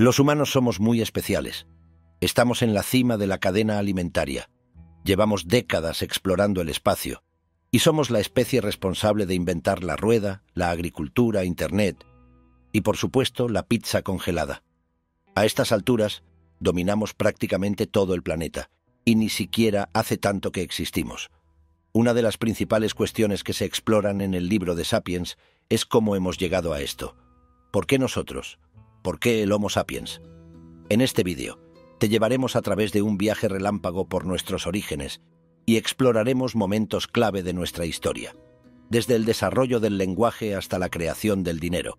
Los humanos somos muy especiales. Estamos en la cima de la cadena alimentaria. Llevamos décadas explorando el espacio y somos la especie responsable de inventar la rueda, la agricultura, Internet y, por supuesto, la pizza congelada. A estas alturas, dominamos prácticamente todo el planeta y ni siquiera hace tanto que existimos. Una de las principales cuestiones que se exploran en el libro de Sapiens es cómo hemos llegado a esto. ¿Por qué nosotros? ¿Por qué el Homo sapiens? En este vídeo, te llevaremos a través de un viaje relámpago por nuestros orígenes y exploraremos momentos clave de nuestra historia, desde el desarrollo del lenguaje hasta la creación del dinero,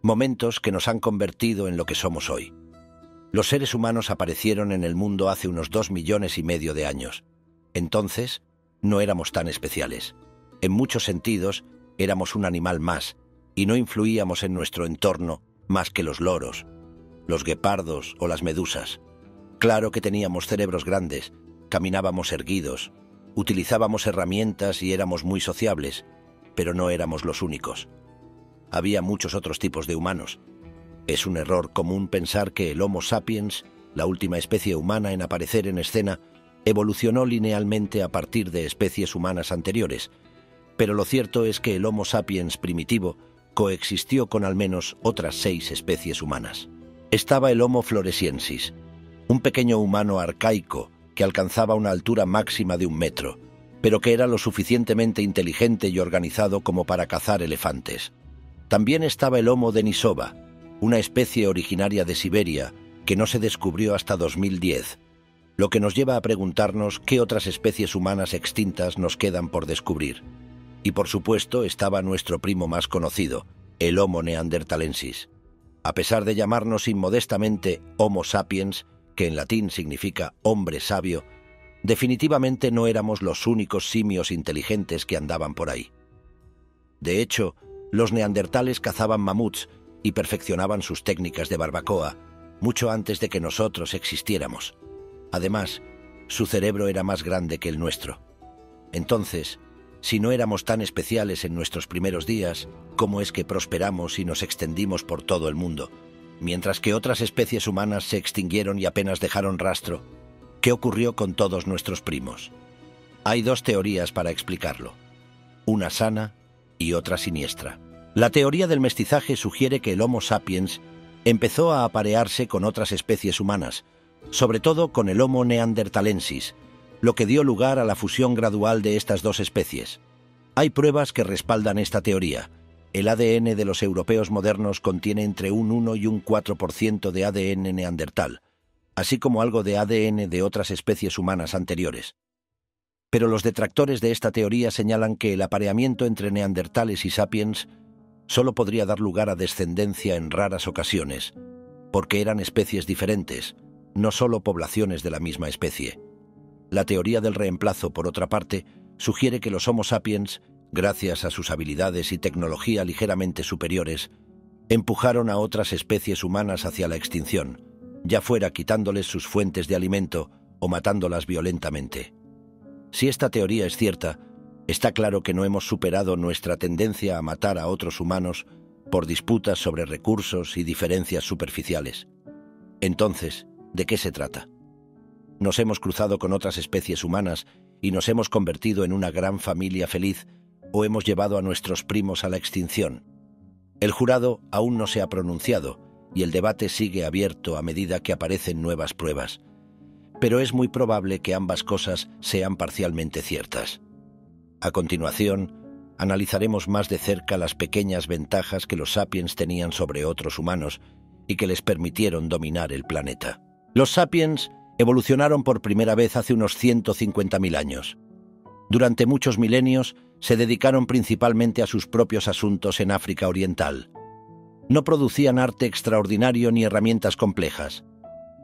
momentos que nos han convertido en lo que somos hoy. Los seres humanos aparecieron en el mundo hace unos 2,5 millones de años. Entonces, no éramos tan especiales. En muchos sentidos, éramos un animal más y no influíamos en nuestro entorno más que los loros, los guepardos o las medusas. Claro que teníamos cerebros grandes, caminábamos erguidos, utilizábamos herramientas y éramos muy sociables, pero no éramos los únicos. Había muchos otros tipos de humanos. Es un error común pensar que el Homo sapiens, la última especie humana en aparecer en escena, evolucionó linealmente a partir de especies humanas anteriores, pero lo cierto es que el Homo sapiens primitivo coexistió con al menos otras 6 especies humanas. Estaba el Homo floresiensis, un pequeño humano arcaico que alcanzaba una altura máxima de 1 metro, pero que era lo suficientemente inteligente y organizado como para cazar elefantes. También estaba el Homo denisova, una especie originaria de Siberia que no se descubrió hasta 2010, lo que nos lleva a preguntarnos qué otras especies humanas extintas nos quedan por descubrir. Y por supuesto estaba nuestro primo más conocido, el Homo neandertalensis. A pesar de llamarnos inmodestamente Homo sapiens, que en latín significa hombre sabio, definitivamente no éramos los únicos simios inteligentes que andaban por ahí. De hecho, los neandertales cazaban mamuts y perfeccionaban sus técnicas de barbacoa mucho antes de que nosotros existiéramos. Además, su cerebro era más grande que el nuestro. Entonces, si no éramos tan especiales en nuestros primeros días, ¿cómo es que prosperamos y nos extendimos por todo el mundo, mientras que otras especies humanas se extinguieron y apenas dejaron rastro? ¿Qué ocurrió con todos nuestros primos? Hay 2 teorías para explicarlo, una sana y otra siniestra. La teoría del mestizaje sugiere que el Homo sapiens empezó a aparearse con otras especies humanas, sobre todo con el Homo neandertalensis, lo que dio lugar a la fusión gradual de estas 2 especies. Hay pruebas que respaldan esta teoría. El ADN de los europeos modernos contiene entre un 1 y un 4% de ADN neandertal, así como algo de ADN de otras especies humanas anteriores. Pero los detractores de esta teoría señalan que el apareamiento entre neandertales y sapiens solo podría dar lugar a descendencia en raras ocasiones, porque eran especies diferentes, no solo poblaciones de la misma especie. La teoría del reemplazo, por otra parte, sugiere que los Homo sapiens, gracias a sus habilidades y tecnología ligeramente superiores, empujaron a otras especies humanas hacia la extinción, ya fuera quitándoles sus fuentes de alimento o matándolas violentamente. Si esta teoría es cierta, está claro que no hemos superado nuestra tendencia a matar a otros humanos por disputas sobre recursos y diferencias superficiales. Entonces, ¿de qué se trata? Nos hemos cruzado con otras especies humanas y nos hemos convertido en una gran familia feliz, o hemos llevado a nuestros primos a la extinción. El jurado aún no se ha pronunciado y el debate sigue abierto a medida que aparecen nuevas pruebas. Pero es muy probable que ambas cosas sean parcialmente ciertas. A continuación, analizaremos más de cerca las pequeñas ventajas que los sapiens tenían sobre otros humanos y que les permitieron dominar el planeta. Los sapiens evolucionaron por primera vez hace unos 150.000 años. Durante muchos milenios se dedicaron principalmente a sus propios asuntos en África Oriental. No producían arte extraordinario ni herramientas complejas.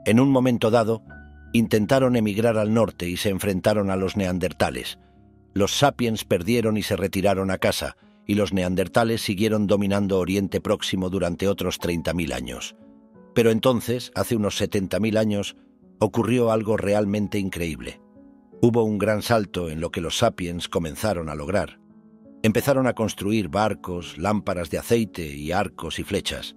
En un momento dado, intentaron emigrar al norte y se enfrentaron a los neandertales. Los sapiens perdieron y se retiraron a casa, y los neandertales siguieron dominando Oriente Próximo durante otros 30.000 años. Pero entonces, hace unos 70.000 años, ocurrió algo realmente increíble. Hubo un gran salto en lo que los sapiens comenzaron a lograr. Empezaron a construir barcos, lámparas de aceite y arcos y flechas.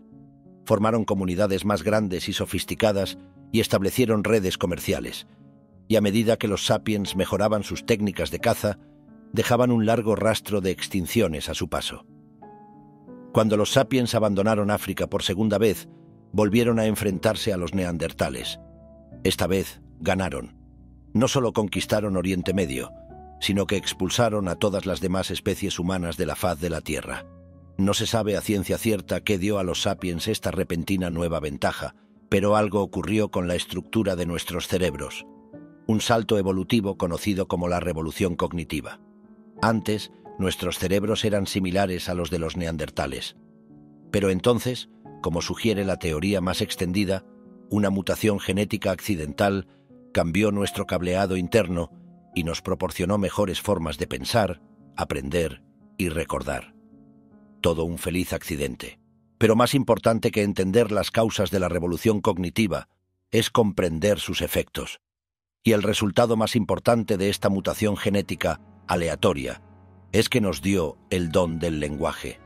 formaron comunidades más grandes y sofisticadas y establecieron redes comerciales. Y a medida que los sapiens mejoraban sus técnicas de caza, dejaban un largo rastro de extinciones a su paso. Cuando los sapiens abandonaron África por segunda vez, volvieron a enfrentarse a los neandertales. Esta vez ganaron. No solo conquistaron Oriente Medio, sino que expulsaron a todas las demás especies humanas de la faz de la Tierra. No se sabe a ciencia cierta qué dio a los sapiens esta repentina nueva ventaja, pero algo ocurrió con la estructura de nuestros cerebros. Un salto evolutivo conocido como la revolución cognitiva. Antes, nuestros cerebros eran similares a los de los neandertales. Pero entonces, como sugiere la teoría más extendida, una mutación genética accidental cambió nuestro cableado interno y nos proporcionó mejores formas de pensar, aprender y recordar. Todo un feliz accidente. Pero más importante que entender las causas de la revolución cognitiva es comprender sus efectos. Y el resultado más importante de esta mutación genética aleatoria es que nos dio el don del lenguaje.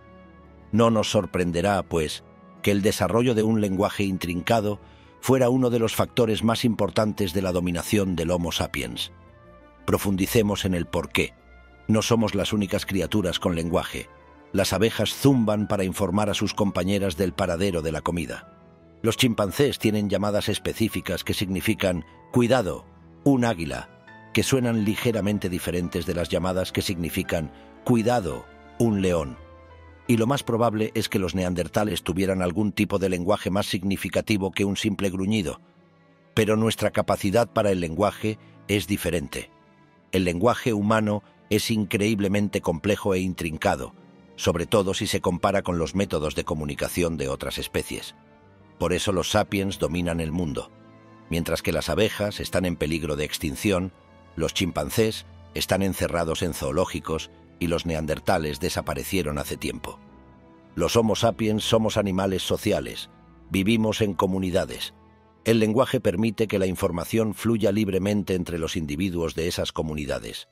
No nos sorprenderá, pues, que el desarrollo de un lenguaje intrincado fuera uno de los factores más importantes de la dominación del Homo sapiens. Profundicemos en el porqué. No somos las únicas criaturas con lenguaje. Las abejas zumban para informar a sus compañeras del paradero de la comida. Los chimpancés tienen llamadas específicas que significan «cuidado», «un águila», que suenan ligeramente diferentes de las llamadas que significan «cuidado», «un león». Y lo más probable es que los neandertales tuvieran algún tipo de lenguaje más significativo que un simple gruñido. Pero nuestra capacidad para el lenguaje es diferente. El lenguaje humano es increíblemente complejo e intrincado, sobre todo si se compara con los métodos de comunicación de otras especies. Por eso los sapiens dominan el mundo. Mientras que las abejas están en peligro de extinción, los chimpancés están encerrados en zoológicos y los neandertales desaparecieron hace tiempo. Los Homo sapiens somos animales sociales, vivimos en comunidades. El lenguaje permite que la información fluya libremente entre los individuos de esas comunidades,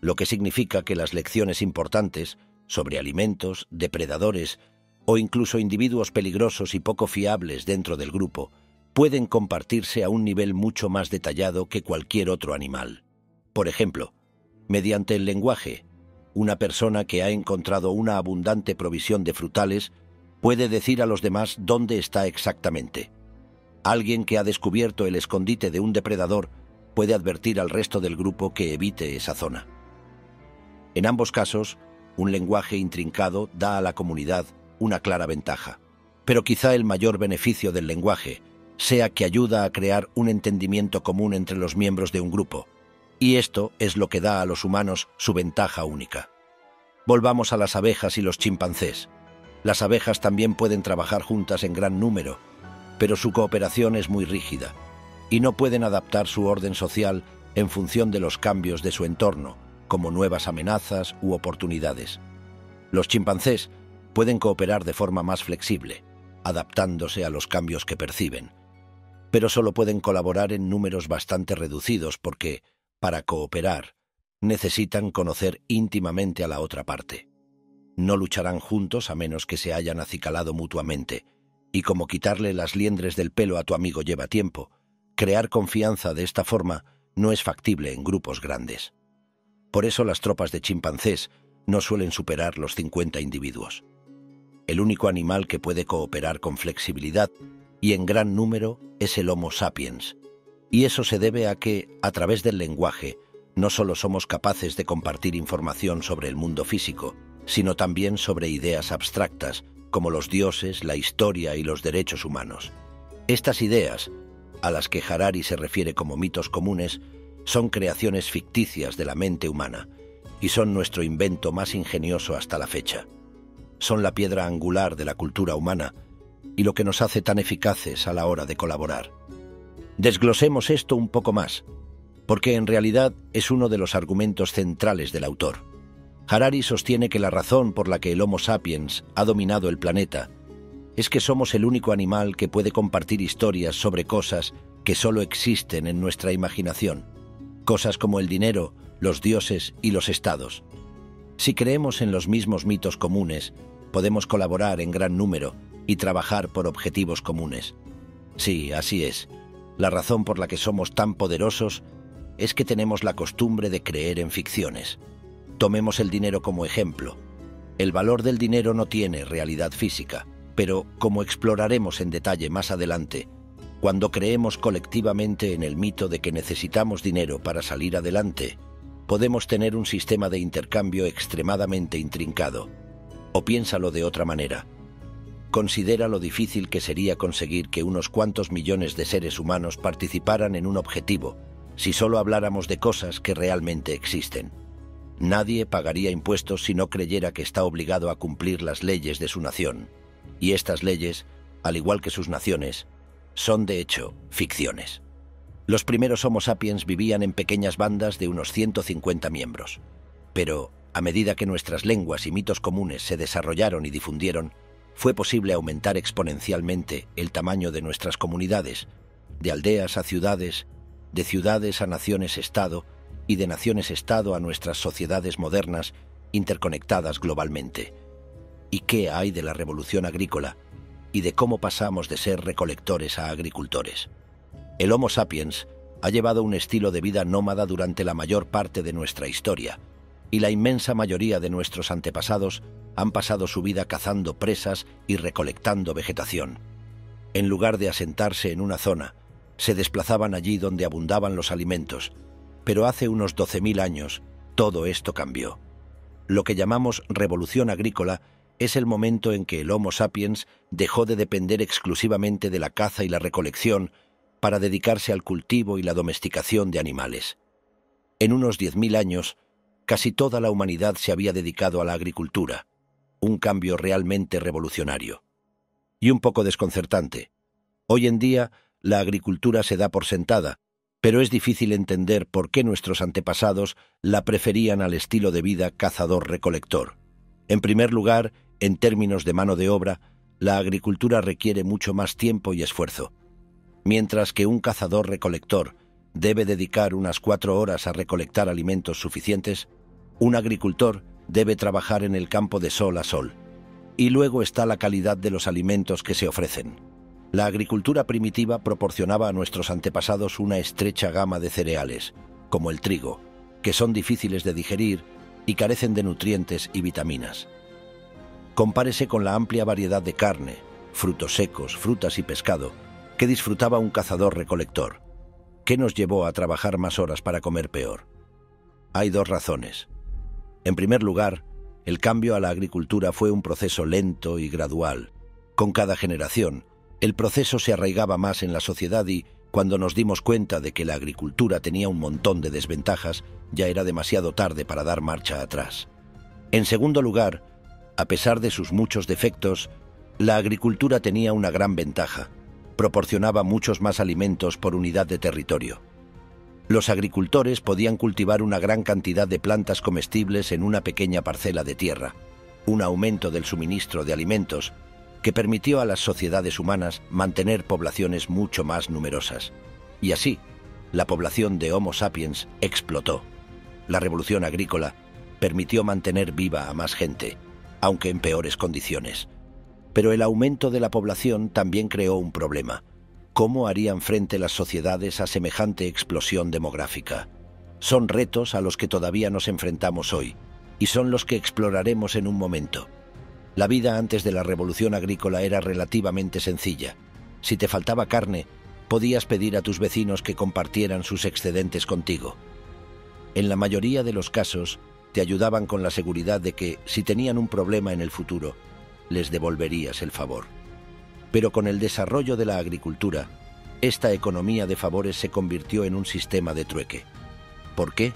lo que significa que las lecciones importantes sobre alimentos, depredadores o incluso individuos peligrosos y poco fiables dentro del grupo pueden compartirse a un nivel mucho más detallado que cualquier otro animal. Por ejemplo, mediante el lenguaje, una persona que ha encontrado una abundante provisión de frutales puede decir a los demás dónde está exactamente. Alguien que ha descubierto el escondite de un depredador puede advertir al resto del grupo que evite esa zona. En ambos casos, un lenguaje intrincado da a la comunidad una clara ventaja. Pero quizá el mayor beneficio del lenguaje sea que ayuda a crear un entendimiento común entre los miembros de un grupo. Y esto es lo que da a los humanos su ventaja única. Volvamos a las abejas y los chimpancés. Las abejas también pueden trabajar juntas en gran número, pero su cooperación es muy rígida y no pueden adaptar su orden social en función de los cambios de su entorno, como nuevas amenazas u oportunidades. Los chimpancés pueden cooperar de forma más flexible, adaptándose a los cambios que perciben, pero solo pueden colaborar en números bastante reducidos porque, para cooperar, necesitan conocer íntimamente a la otra parte. No lucharán juntos a menos que se hayan acicalado mutuamente, y como quitarle las liendres del pelo a tu amigo lleva tiempo, crear confianza de esta forma no es factible en grupos grandes. Por eso las tropas de chimpancés no suelen superar los 50 individuos. El único animal que puede cooperar con flexibilidad y en gran número es el Homo sapiens. Y eso se debe a que, a través del lenguaje, no solo somos capaces de compartir información sobre el mundo físico, sino también sobre ideas abstractas, como los dioses, la historia y los derechos humanos. Estas ideas, a las que Harari se refiere como mitos comunes, son creaciones ficticias de la mente humana y son nuestro invento más ingenioso hasta la fecha. Son la piedra angular de la cultura humana y lo que nos hace tan eficaces a la hora de colaborar. Desglosemos esto un poco más, porque en realidad es uno de los argumentos centrales del autor. Harari sostiene que la razón por la que el Homo sapiens ha dominado el planeta es que somos el único animal que puede compartir historias sobre cosas que solo existen en nuestra imaginación, cosas como el dinero, los dioses y los estados. Si creemos en los mismos mitos comunes, podemos colaborar en gran número y trabajar por objetivos comunes. Sí, así es. La razón por la que somos tan poderosos es que tenemos la costumbre de creer en ficciones. Tomemos el dinero como ejemplo. El valor del dinero no tiene realidad física, pero, como exploraremos en detalle más adelante, cuando creemos colectivamente en el mito de que necesitamos dinero para salir adelante, podemos tener un sistema de intercambio extremadamente intrincado. O piénsalo de otra manera. Considera lo difícil que sería conseguir que unos cuantos millones de seres humanos participaran en un objetivo, si solo habláramos de cosas que realmente existen. Nadie pagaría impuestos si no creyera que está obligado a cumplir las leyes de su nación. Y estas leyes, al igual que sus naciones, son de hecho ficciones. Los primeros Homo sapiens vivían en pequeñas bandas de unos 150 miembros. Pero, a medida que nuestras lenguas y mitos comunes se desarrollaron y difundieron, fue posible aumentar exponencialmente el tamaño de nuestras comunidades, de aldeas a ciudades, de ciudades a naciones-estado y de naciones-estado a nuestras sociedades modernas interconectadas globalmente. ¿Y qué hay de la revolución agrícola y de cómo pasamos de ser recolectores a agricultores? El Homo sapiens ha llevado un estilo de vida nómada durante la mayor parte de nuestra historia, y la inmensa mayoría de nuestros antepasados han pasado su vida cazando presas y recolectando vegetación. En lugar de asentarse en una zona, se desplazaban allí donde abundaban los alimentos, pero hace unos 12.000 años todo esto cambió. Lo que llamamos revolución agrícola es el momento en que el Homo sapiens dejó de depender exclusivamente de la caza y la recolección para dedicarse al cultivo y la domesticación de animales. En unos 10.000 años, casi toda la humanidad se había dedicado a la agricultura, un cambio realmente revolucionario. Y un poco desconcertante. Hoy en día, la agricultura se da por sentada, pero es difícil entender por qué nuestros antepasados la preferían al estilo de vida cazador-recolector. En primer lugar, en términos de mano de obra, la agricultura requiere mucho más tiempo y esfuerzo. Mientras que un cazador-recolector debe dedicar unas 4 horas a recolectar alimentos suficientes, un agricultor debe trabajar en el campo de sol a sol. Y luego está la calidad de los alimentos que se ofrecen. La agricultura primitiva proporcionaba a nuestros antepasados una estrecha gama de cereales, como el trigo, que son difíciles de digerir y carecen de nutrientes y vitaminas. Compárese con la amplia variedad de carne, frutos secos, frutas y pescado que disfrutaba un cazador-recolector. ¿Qué nos llevó a trabajar más horas para comer peor? Hay dos razones. En primer lugar, el cambio a la agricultura fue un proceso lento y gradual. Con cada generación, el proceso se arraigaba más en la sociedad y, cuando nos dimos cuenta de que la agricultura tenía un montón de desventajas, ya era demasiado tarde para dar marcha atrás. En segundo lugar, a pesar de sus muchos defectos, la agricultura tenía una gran ventaja. Proporcionaba muchos más alimentos por unidad de territorio. Los agricultores podían cultivar una gran cantidad de plantas comestibles en una pequeña parcela de tierra, un aumento del suministro de alimentos que permitió a las sociedades humanas mantener poblaciones mucho más numerosas. Y así, la población de Homo sapiens explotó. La revolución agrícola permitió mantener viva a más gente, aunque en peores condiciones. Pero el aumento de la población también creó un problema. ¿Cómo harían frente las sociedades a semejante explosión demográfica? Son retos a los que todavía nos enfrentamos hoy, y son los que exploraremos en un momento. La vida antes de la revolución agrícola era relativamente sencilla. Si te faltaba carne, podías pedir a tus vecinos que compartieran sus excedentes contigo. En la mayoría de los casos, te ayudaban con la seguridad de que, si tenían un problema en el futuro, les devolverías el favor. Pero con el desarrollo de la agricultura, esta economía de favores se convirtió en un sistema de trueque. ¿Por qué?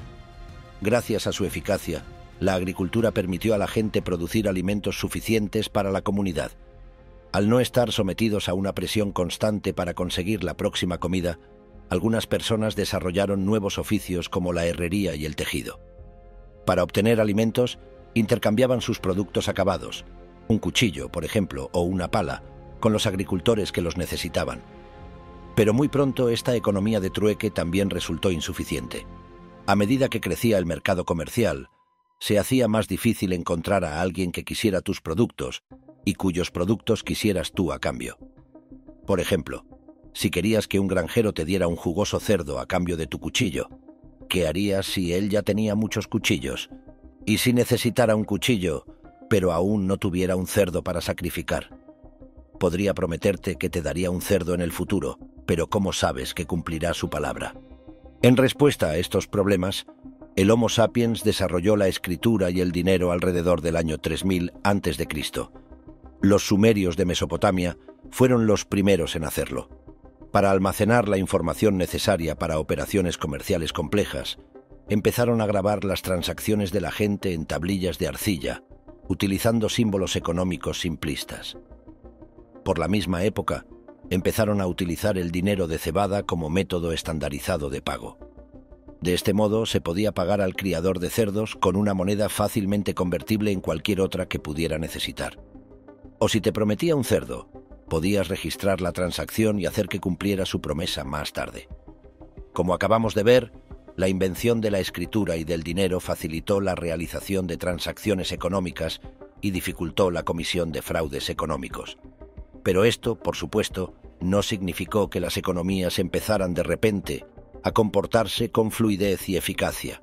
Gracias a su eficacia, la agricultura permitió a la gente producir alimentos suficientes para la comunidad. Al no estar sometidos a una presión constante para conseguir la próxima comida, algunas personas desarrollaron nuevos oficios como la herrería y el tejido. Para obtener alimentos, intercambiaban sus productos acabados, un cuchillo, por ejemplo, o una pala, con los agricultores que los necesitaban. Pero muy pronto esta economía de trueque también resultó insuficiente. A medida que crecía el mercado comercial, se hacía más difícil encontrar a alguien que quisiera tus productos y cuyos productos quisieras tú a cambio. Por ejemplo, si querías que un granjero te diera un jugoso cerdo a cambio de tu cuchillo, ¿qué harías si él ya tenía muchos cuchillos? ¿Y si necesitara un cuchillo, pero aún no tuviera un cerdo para sacrificar? Podría prometerte que te daría un cerdo en el futuro, pero ¿cómo sabes que cumplirá su palabra? En respuesta a estos problemas, el Homo sapiens desarrolló la escritura y el dinero alrededor del año 3000 a.C. Los sumerios de Mesopotamia fueron los primeros en hacerlo. Para almacenar la información necesaria para operaciones comerciales complejas, empezaron a grabar las transacciones de la gente en tablillas de arcilla, utilizando símbolos económicos simplistas. Por la misma época, empezaron a utilizar el dinero de cebada como método estandarizado de pago. De este modo, se podía pagar al criador de cerdos con una moneda fácilmente convertible en cualquier otra que pudiera necesitar. O si te prometía un cerdo, podías registrar la transacción y hacer que cumpliera su promesa más tarde. Como acabamos de ver, la invención de la escritura y del dinero facilitó la realización de transacciones económicas y dificultó la comisión de fraudes económicos. Pero esto, por supuesto, no significó que las economías empezaran de repente a comportarse con fluidez y eficacia.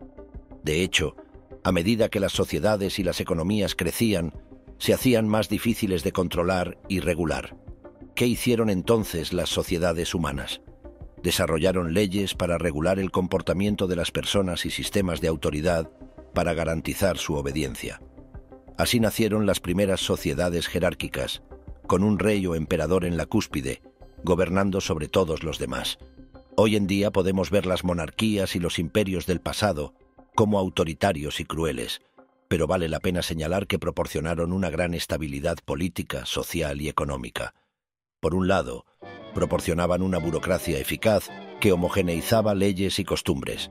De hecho, a medida que las sociedades y las economías crecían, se hacían más difíciles de controlar y regular. ¿Qué hicieron entonces las sociedades humanas? Desarrollaron leyes para regular el comportamiento de las personas y sistemas de autoridad para garantizar su obediencia. Así nacieron las primeras sociedades jerárquicas, con un rey o emperador en la cúspide, gobernando sobre todos los demás. Hoy en día podemos ver las monarquías y los imperios del pasado como autoritarios y crueles, pero vale la pena señalar que proporcionaron una gran estabilidad política, social y económica. Por un lado, proporcionaban una burocracia eficaz que homogeneizaba leyes y costumbres.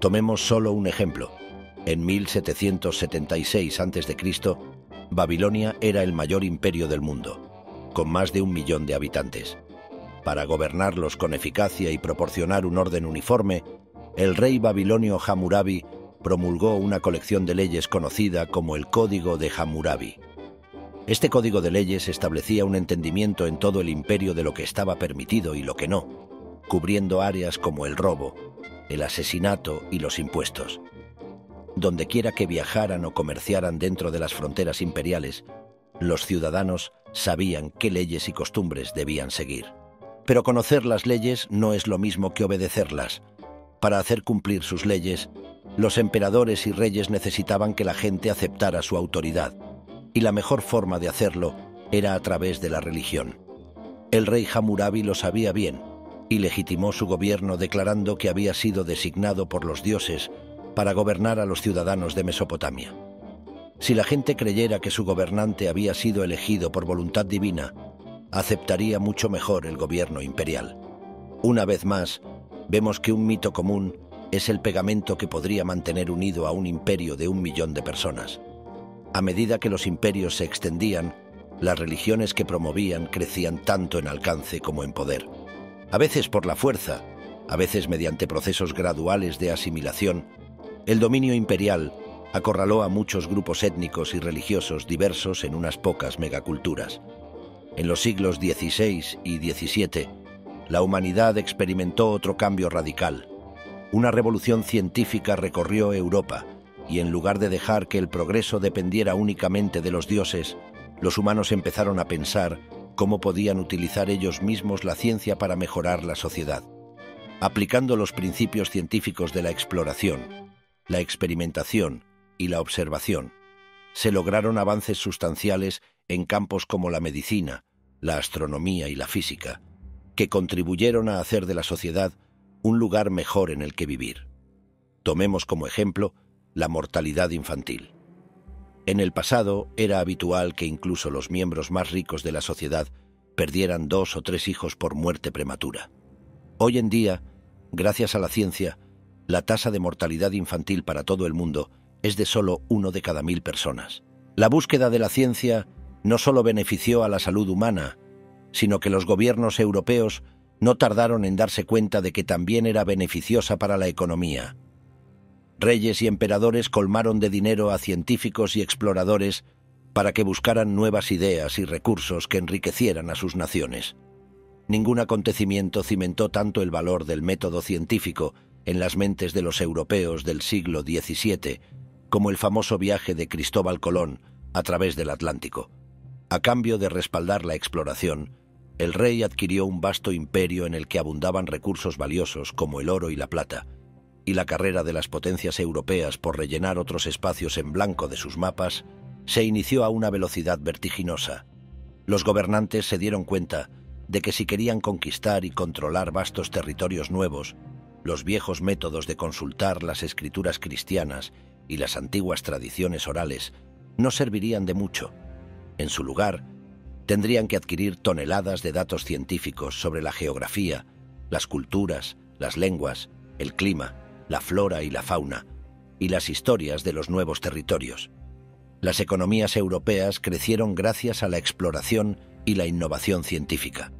Tomemos solo un ejemplo. En 1776 a.C., Babilonia era el mayor imperio del mundo, con más de 1 millón de habitantes. Para gobernarlos con eficacia y proporcionar un orden uniforme, el rey babilonio Hammurabi promulgó una colección de leyes conocida como el Código de Hammurabi. Este código de leyes establecía un entendimiento en todo el imperio de lo que estaba permitido y lo que no, cubriendo áreas como el robo, el asesinato y los impuestos. Dondequiera que viajaran o comerciaran dentro de las fronteras imperiales, los ciudadanos sabían qué leyes y costumbres debían seguir. Pero conocer las leyes no es lo mismo que obedecerlas. Para hacer cumplir sus leyes, los emperadores y reyes necesitaban que la gente aceptara su autoridad, y la mejor forma de hacerlo era a través de la religión. El rey Hammurabi lo sabía bien y legitimó su gobierno declarando que había sido designado por los dioses para gobernar a los ciudadanos de Mesopotamia. Si la gente creyera que su gobernante había sido elegido por voluntad divina, aceptaría mucho mejor el gobierno imperial. Una vez más, vemos que un mito común es el pegamento que podría mantener unido a un imperio de 1 millón de personas. A medida que los imperios se extendían, las religiones que promovían crecían tanto en alcance como en poder. A veces por la fuerza, a veces mediante procesos graduales de asimilación, el dominio imperial acorraló a muchos grupos étnicos y religiosos diversos en unas pocas megaculturas. En los siglos XVI y XVII, la humanidad experimentó otro cambio radical. Una revolución científica recorrió Europa y en lugar de dejar que el progreso dependiera únicamente de los dioses, los humanos empezaron a pensar cómo podían utilizar ellos mismos la ciencia para mejorar la sociedad. Aplicando los principios científicos de la exploración, la experimentación y la observación, se lograron avances sustanciales en campos como la medicina, la astronomía y la física, que contribuyeron a hacer de la sociedad un lugar mejor en el que vivir. Tomemos como ejemplo la mortalidad infantil. En el pasado era habitual que incluso los miembros más ricos de la sociedad perdieran 2 o 3 hijos por muerte prematura. Hoy en día, gracias a la ciencia, la tasa de mortalidad infantil para todo el mundo es de solo 1 de cada 1000 personas. La búsqueda de la ciencia no solo benefició a la salud humana, sino que los gobiernos europeos no tardaron en darse cuenta de que también era beneficiosa para la economía. Reyes y emperadores colmaron de dinero a científicos y exploradores para que buscaran nuevas ideas y recursos que enriquecieran a sus naciones. Ningún acontecimiento cimentó tanto el valor del método científico en las mentes de los europeos del siglo XVII como el famoso viaje de Cristóbal Colón a través del Atlántico. A cambio de respaldar la exploración, el rey adquirió un vasto imperio en el que abundaban recursos valiosos como el oro y la plata, y la carrera de las potencias europeas por rellenar otros espacios en blanco de sus mapas se inició a una velocidad vertiginosa. Los gobernantes se dieron cuenta de que si querían conquistar y controlar vastos territorios nuevos, los viejos métodos de consultar las escrituras cristianas y las antiguas tradiciones orales no servirían de mucho. En su lugar, tendrían que adquirir toneladas de datos científicos sobre la geografía, las culturas, las lenguas, el clima, la flora y la fauna, y las historias de los nuevos territorios. Las economías europeas crecieron gracias a la exploración y la innovación científica.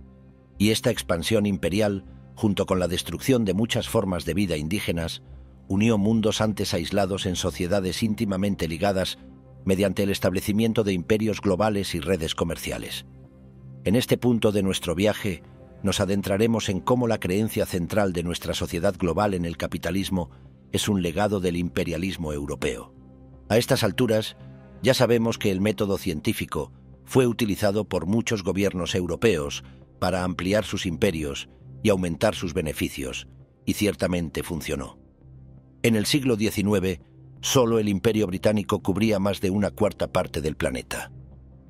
Y esta expansión imperial, junto con la destrucción de muchas formas de vida indígenas, unió mundos antes aislados en sociedades íntimamente ligadas mediante el establecimiento de imperios globales y redes comerciales. En este punto de nuestro viaje, nos adentraremos en cómo la creencia central de nuestra sociedad global en el capitalismo es un legado del imperialismo europeo. A estas alturas, ya sabemos que el método científico fue utilizado por muchos gobiernos europeos para ampliar sus imperios y aumentar sus beneficios, y ciertamente funcionó. En el siglo XIX, solo el Imperio Británico cubría más de una cuarta parte del planeta.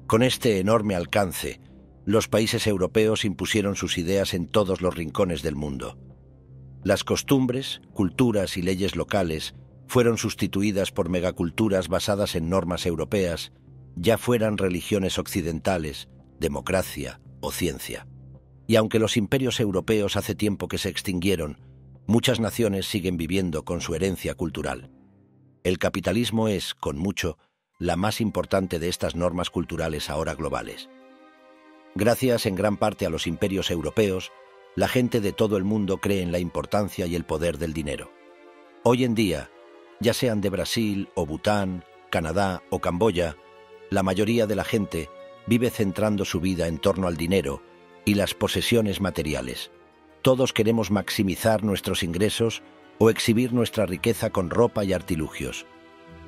Con este enorme alcance, los países europeos impusieron sus ideas en todos los rincones del mundo. Las costumbres, culturas y leyes locales fueron sustituidas por megaculturas basadas en normas europeas, ya fueran religiones occidentales, democracia o ciencia. Y aunque los imperios europeos hace tiempo que se extinguieron, muchas naciones siguen viviendo con su herencia cultural. El capitalismo es, con mucho, la más importante de estas normas culturales ahora globales. Gracias en gran parte a los imperios europeos, la gente de todo el mundo cree en la importancia y el poder del dinero. Hoy en día, ya sean de Brasil o Bután, Canadá o Camboya, la mayoría de la gente vive centrando su vida en torno al dinero y las posesiones materiales. Todos queremos maximizar nuestros ingresos o exhibir nuestra riqueza con ropa y artilugios.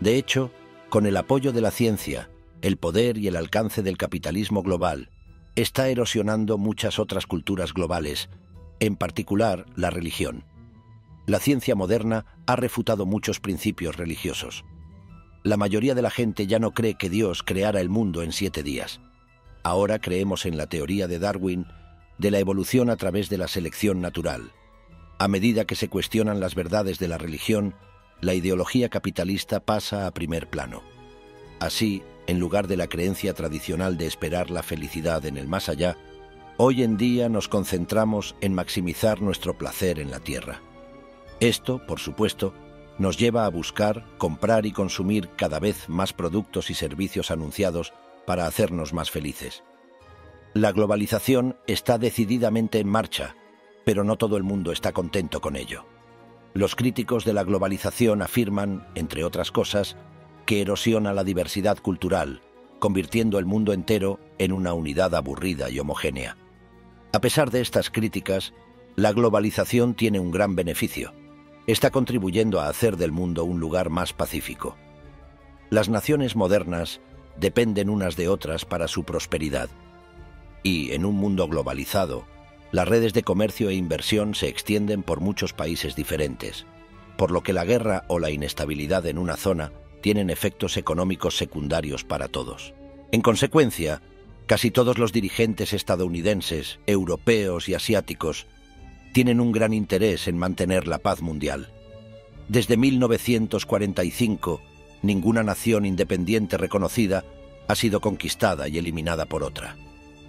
De hecho, con el apoyo de la ciencia, el poder y el alcance del capitalismo global, está erosionando muchas otras culturas globales, en particular la religión. La ciencia moderna ha refutado muchos principios religiosos. La mayoría de la gente ya no cree que Dios creara el mundo en 7 días. Ahora creemos en la teoría de Darwin de la evolución a través de la selección natural. A medida que se cuestionan las verdades de la religión, la ideología capitalista pasa a primer plano. Así, en lugar de la creencia tradicional de esperar la felicidad en el más allá, hoy en día nos concentramos en maximizar nuestro placer en la tierra. Esto, por supuesto, nos lleva a buscar, comprar y consumir cada vez más productos y servicios anunciados para hacernos más felices. La globalización está decididamente en marcha, pero no todo el mundo está contento con ello. Los críticos de la globalización afirman, entre otras cosas, que erosiona la diversidad cultural, convirtiendo el mundo entero en una unidad aburrida y homogénea. A pesar de estas críticas, la globalización tiene un gran beneficio. Está contribuyendo a hacer del mundo un lugar más pacífico. Las naciones modernas dependen unas de otras para su prosperidad. Y, en un mundo globalizado, las redes de comercio e inversión se extienden por muchos países diferentes, por lo que la guerra o la inestabilidad en una zona tienen efectos económicos secundarios para todos. En consecuencia, casi todos los dirigentes estadounidenses, europeos y asiáticos tienen un gran interés en mantener la paz mundial. Desde 1945, ninguna nación independiente reconocida ha sido conquistada y eliminada por otra.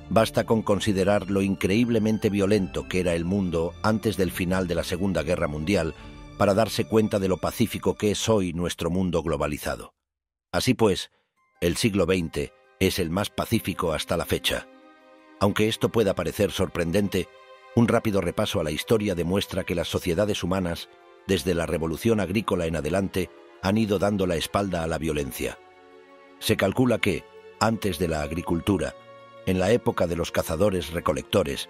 Basta con considerar lo increíblemente violento que era el mundo antes del final de la Segunda Guerra Mundial para darse cuenta de lo pacífico que es hoy nuestro mundo globalizado. Así pues, el siglo XX es el más pacífico hasta la fecha. Aunque esto pueda parecer sorprendente, un rápido repaso a la historia demuestra que las sociedades humanas, desde la Revolución Agrícola en adelante, han ido dando la espalda a la violencia. Se calcula que, antes de la agricultura, en la época de los cazadores-recolectores,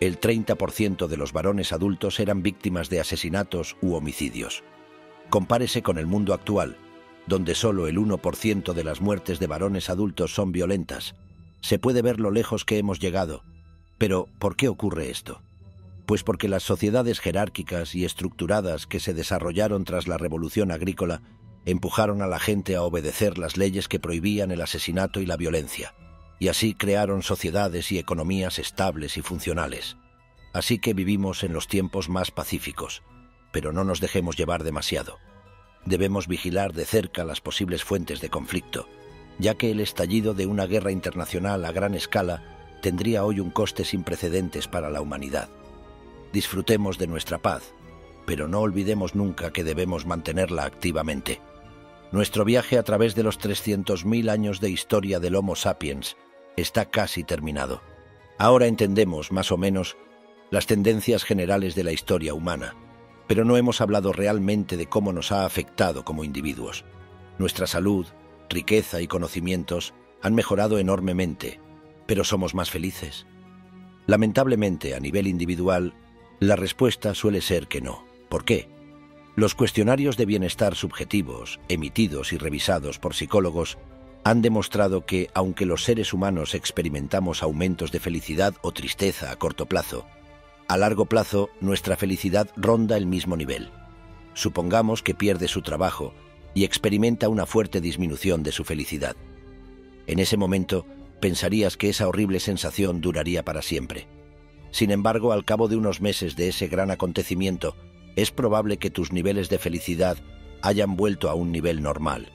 el 30% de los varones adultos eran víctimas de asesinatos u homicidios. Compárese con el mundo actual, donde solo el 1% de las muertes de varones adultos son violentas. Se puede ver lo lejos que hemos llegado. Pero, ¿por qué ocurre esto? Pues porque las sociedades jerárquicas y estructuradas que se desarrollaron tras la Revolución Agrícola empujaron a la gente a obedecer las leyes que prohibían el asesinato y la violencia, y así crearon sociedades y economías estables y funcionales. Así que vivimos en los tiempos más pacíficos, pero no nos dejemos llevar demasiado. Debemos vigilar de cerca las posibles fuentes de conflicto, ya que el estallido de una guerra internacional a gran escala tendría hoy un coste sin precedentes para la humanidad. Disfrutemos de nuestra paz, pero no olvidemos nunca que debemos mantenerla activamente. Nuestro viaje a través de los 300.000 años de historia del Homo sapiens está casi terminado. Ahora entendemos, más o menos, las tendencias generales de la historia humana, pero no hemos hablado realmente de cómo nos ha afectado como individuos. Nuestra salud, riqueza y conocimientos han mejorado enormemente, pero ¿somos más felices? Lamentablemente, a nivel individual, la respuesta suele ser que no. ¿Por qué? Los cuestionarios de bienestar subjetivos, emitidos y revisados por psicólogos, han demostrado que, aunque los seres humanos experimentamos aumentos de felicidad o tristeza a corto plazo, a largo plazo nuestra felicidad ronda el mismo nivel. Supongamos que pierde su trabajo y experimenta una fuerte disminución de su felicidad. En ese momento, pensarías que esa horrible sensación duraría para siempre. Sin embargo, al cabo de unos meses de ese gran acontecimiento, es probable que tus niveles de felicidad hayan vuelto a un nivel normal.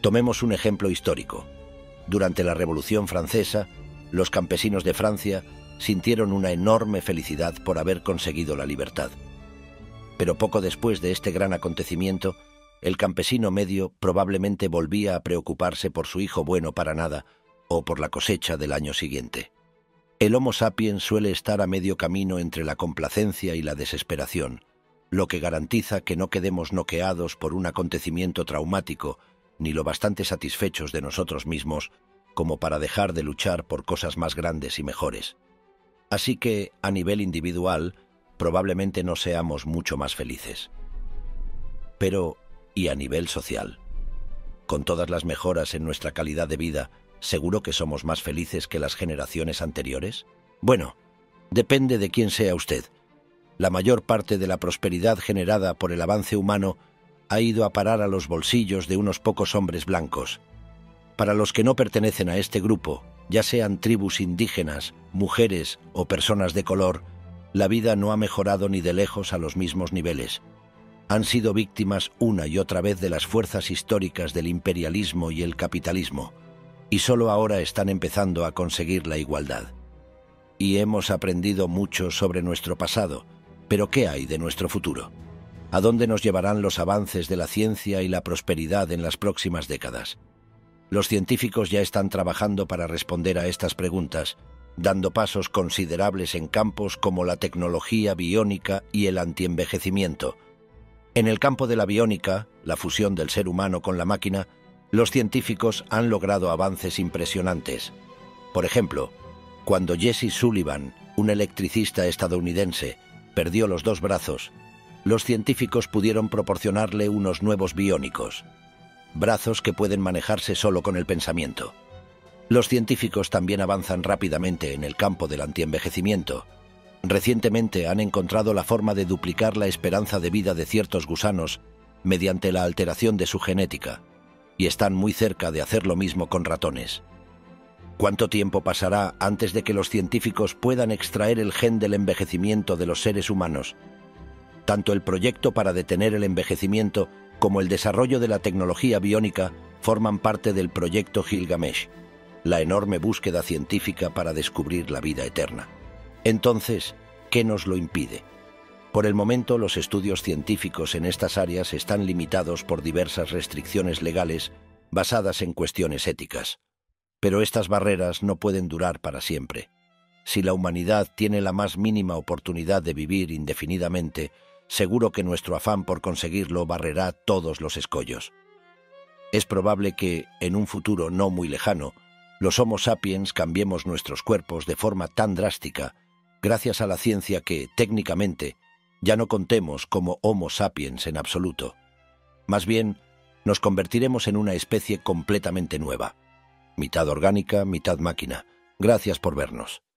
Tomemos un ejemplo histórico. Durante la Revolución Francesa, los campesinos de Francia sintieron una enorme felicidad por haber conseguido la libertad. Pero poco después de este gran acontecimiento, el campesino medio probablemente volvía a preocuparse por su hijo bueno para nada o por la cosecha del año siguiente. El Homo sapiens suele estar a medio camino entre la complacencia y la desesperación, lo que garantiza que no quedemos noqueados por un acontecimiento traumático ni lo bastante satisfechos de nosotros mismos como para dejar de luchar por cosas más grandes y mejores. Así que, a nivel individual, probablemente no seamos mucho más felices. Pero, ¿y a nivel social? Con todas las mejoras en nuestra calidad de vida, ¿seguro que somos más felices que las generaciones anteriores? Bueno, depende de quién sea usted. La mayor parte de la prosperidad generada por el avance humano ha ido a parar a los bolsillos de unos pocos hombres blancos. Para los que no pertenecen a este grupo, ya sean tribus indígenas, mujeres o personas de color, la vida no ha mejorado ni de lejos a los mismos niveles. Han sido víctimas una y otra vez de las fuerzas históricas del imperialismo y el capitalismo, y solo ahora están empezando a conseguir la igualdad. Y hemos aprendido mucho sobre nuestro pasado, pero ¿qué hay de nuestro futuro? ¿A dónde nos llevarán los avances de la ciencia y la prosperidad en las próximas décadas? Los científicos ya están trabajando para responder a estas preguntas, dando pasos considerables en campos como la tecnología biónica y el antienvejecimiento. En el campo de la biónica, la fusión del ser humano con la máquina, los científicos han logrado avances impresionantes. Por ejemplo, cuando Jesse Sullivan, un electricista estadounidense, perdió los dos brazos, los científicos pudieron proporcionarle unos nuevos biónicos, brazos que pueden manejarse solo con el pensamiento. Los científicos también avanzan rápidamente en el campo del antienvejecimiento. Recientemente han encontrado la forma de duplicar la esperanza de vida de ciertos gusanos mediante la alteración de su genética, y están muy cerca de hacer lo mismo con ratones. ¿Cuánto tiempo pasará antes de que los científicos puedan extraer el gen del envejecimiento de los seres humanos? Tanto el proyecto para detener el envejecimiento como el desarrollo de la tecnología biónica forman parte del proyecto Gilgamesh, la enorme búsqueda científica para descubrir la vida eterna. Entonces, ¿qué nos lo impide? Por el momento, los estudios científicos en estas áreas están limitados por diversas restricciones legales basadas en cuestiones éticas. Pero estas barreras no pueden durar para siempre. Si la humanidad tiene la más mínima oportunidad de vivir indefinidamente, seguro que nuestro afán por conseguirlo barrerá todos los escollos. Es probable que, en un futuro no muy lejano, los Homo sapiens cambiemos nuestros cuerpos de forma tan drástica, gracias a la ciencia que, técnicamente, ya no contemos como Homo sapiens en absoluto. Más bien, nos convertiremos en una especie completamente nueva. Mitad orgánica, mitad máquina. Gracias por vernos.